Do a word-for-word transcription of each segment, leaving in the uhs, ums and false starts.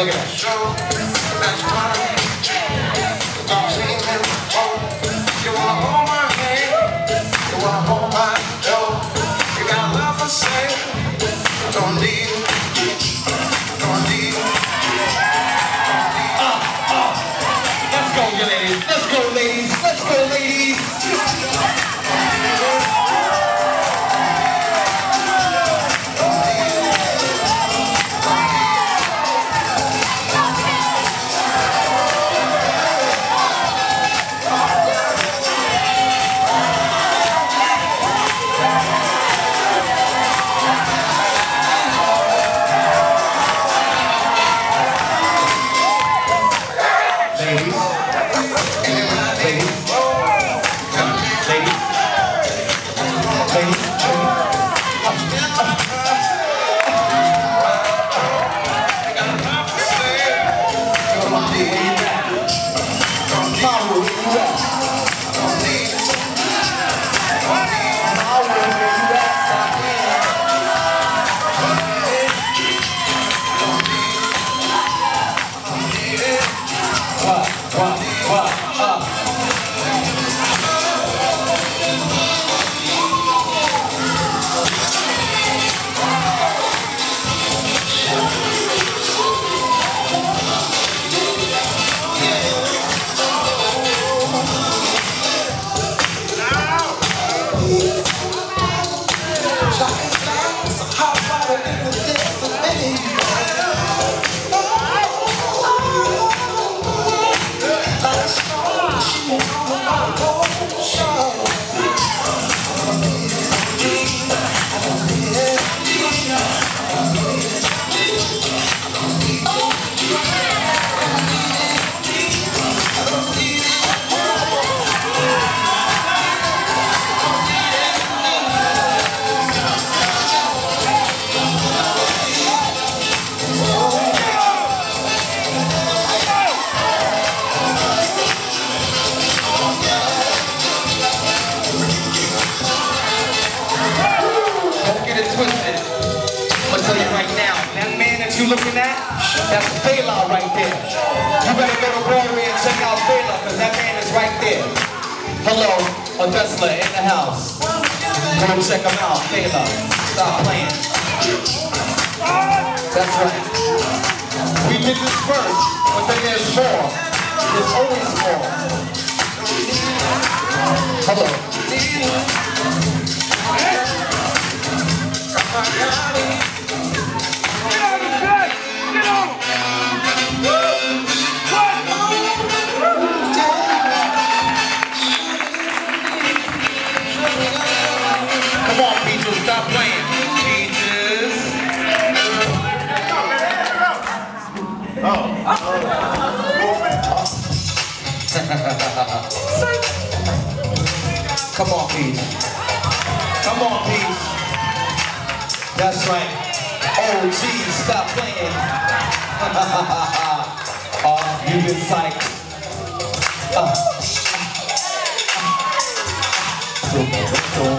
Look at that. Don't need. Looking at, that's Fela right there. You better go to Rory and check out Fela, because that man is right there. Hello, a Tesla in the house. Go check him out, Fela. Stop playing. That's right. We did this first, but then there's more. There's always more. Hello. Stop playing, Jesus. Oh. Oh. Come on, Peace. Come on, Peace. That's right. Oh, Jesus, stop playing. Oh, you've been psyched. Oh. Oh.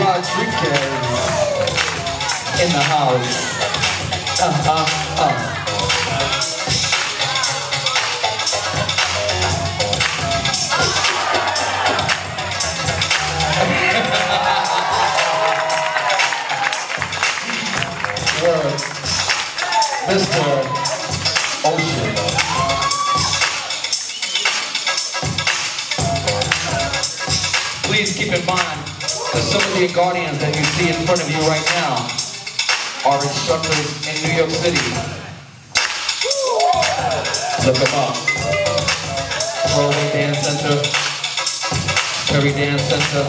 Rodriguez in the house. Uh, uh, uh. Word. Mister Ocean. Please keep in mind, some of the guardians that you see in front of you right now are instructors in New York City. Look them up. Rolling Dance Center, Kirby Dance Center,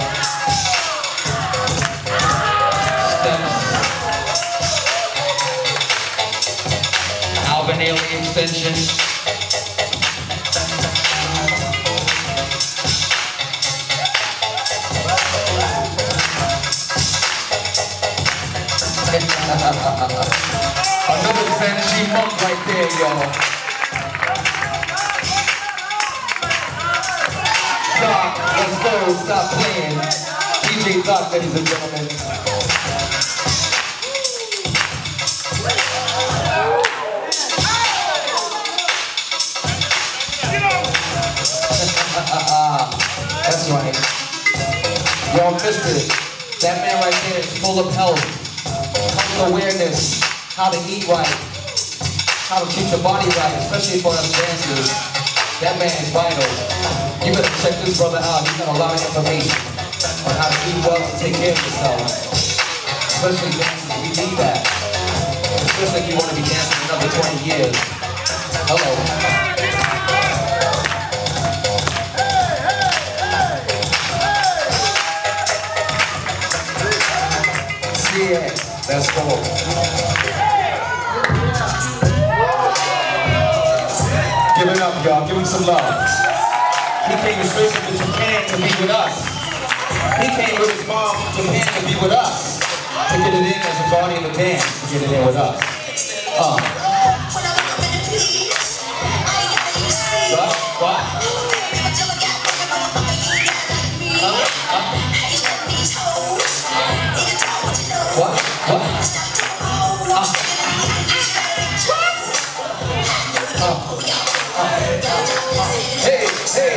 Steps, Alvin Alvin Ailey Extension. Another fancy monk right there, y'all. Stop, let's go, stop playing. D J Thug, ladies and gentlemen. That's right. Y'all missed it. That man right there is full of health, health awareness, how to eat right, how to keep your body right, especially for us dancers. That man is vital. You better check this brother out. He's got a lot of information on how to eat well and take care of yourself. Especially dancers, we need that. Especially if you want to be dancing another twenty years. Hello. Yeah, that's cool. Give it up, y'all. Give him some love. He came straight from Japan to be with us. He came with his mom from Japan to be with us. To get it in as a body of a dance. To get it in with us. Uh. What? What? What? What? Uh. Uh. Hey, hey,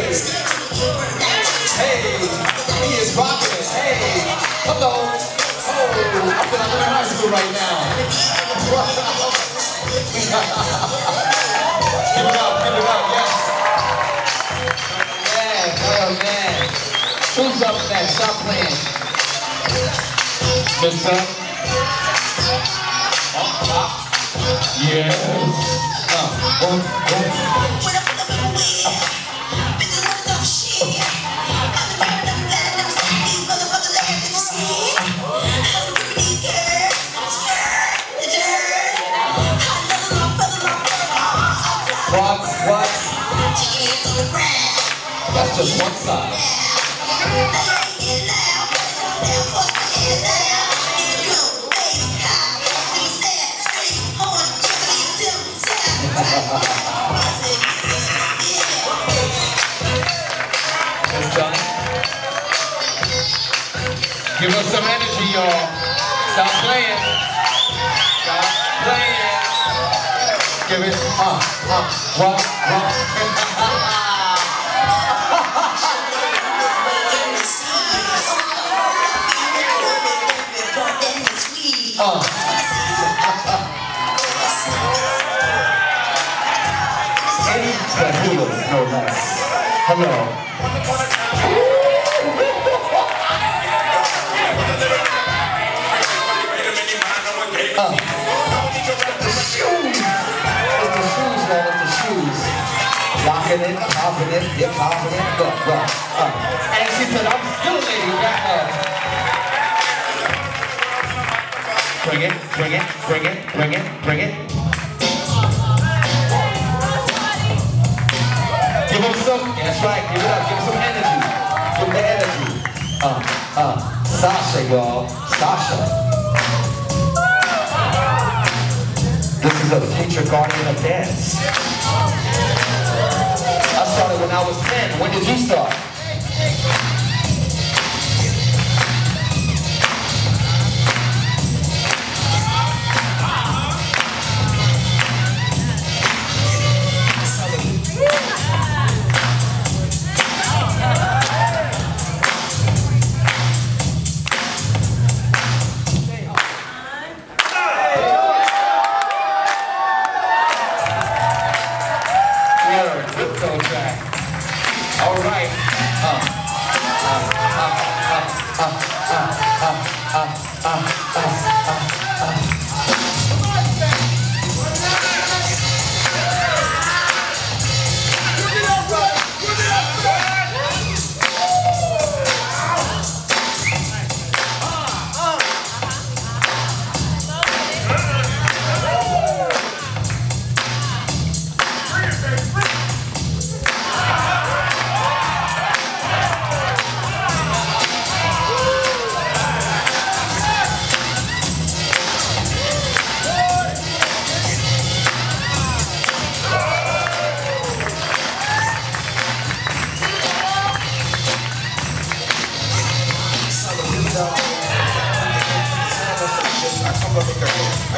hey, he is rocking, hey, hello, oh, I'm gonna learn high school right now. Give it up, give it up, yes. Yeah, well, man. Who's up next? Stop playing. Mister? Yes. Uh, oh, oh. What? What? That's just one side. Give us some energy, y'all. Stop playing. Stop playing. Give it up, up, up, up. No less. Hello. Uh. It's the shoes, man, it's the shoes. Locking it, popping it, yeah, popping it, go, go. Uh. And she said, I'm still a lady, back up. Bring it, bring it, bring it, bring it, bring it. Give him some, that's right, give it up, give him some energy. Give him the energy. Uh, uh, Sasha, y'all, Sasha. This is a future guardian of dance. I started when I was ten. When did you start? All right.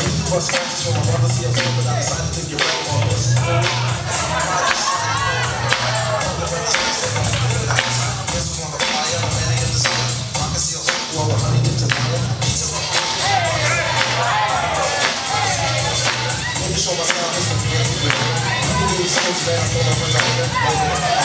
used to brush scratches from my brother's heels, but I decided to get real on this. This was on the fire, I'm heading in the sun. Rocket seals, blow a honey dip to fire. Let me show my style, this is the real. Let me do these things that I thought I was doing.